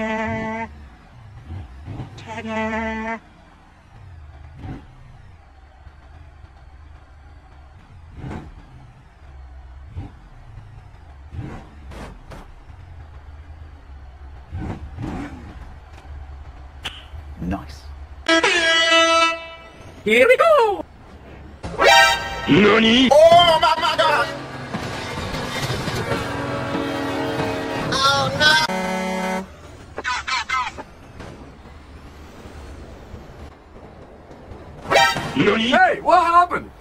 Ta-da! Nice. Here we go! Nani? Oh my god! Oh no! Nani? Hey, what happened?